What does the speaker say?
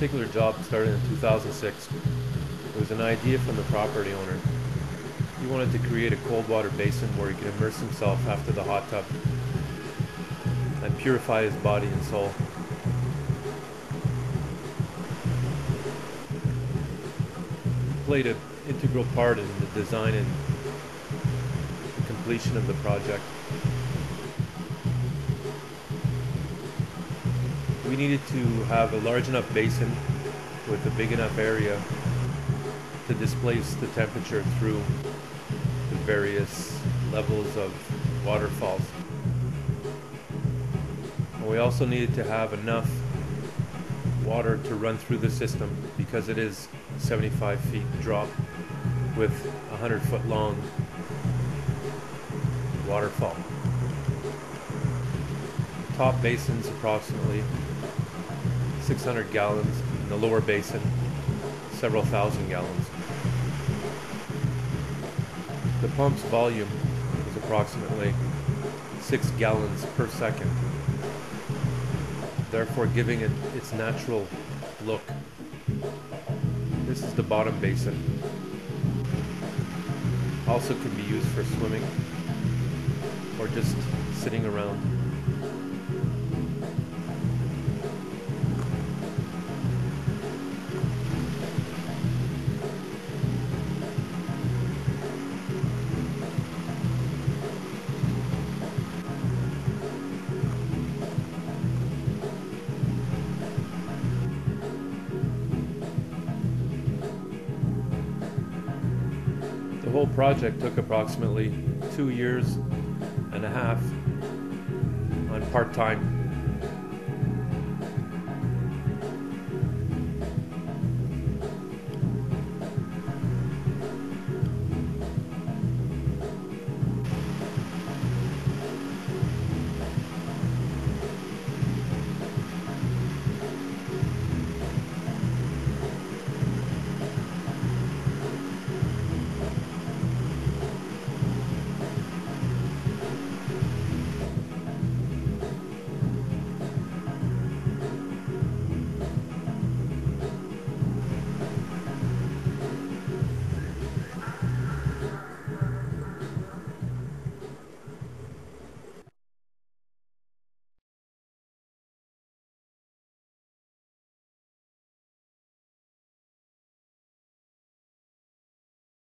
particular job that started in 2006. It was an idea from the property owner. He wanted to create a cold water basin where he could immerse himself after the hot tub and purify his body and soul. Played an integral part in the design and the completion of the project. We needed to have a large enough basin with a big enough area to displace the temperature through the various levels of waterfalls. And we also needed to have enough water to run through the system because it is 75 feet drop with 100 foot long waterfall. The top basin's approximately 600 gallons, and the lower basin several thousand gallons. The pump's volume is approximately 6 gallons per second, therefore giving it its natural look. This is the bottom basin. Also can be used for swimming or just sitting around. The whole project took approximately 2.5 years on part-time.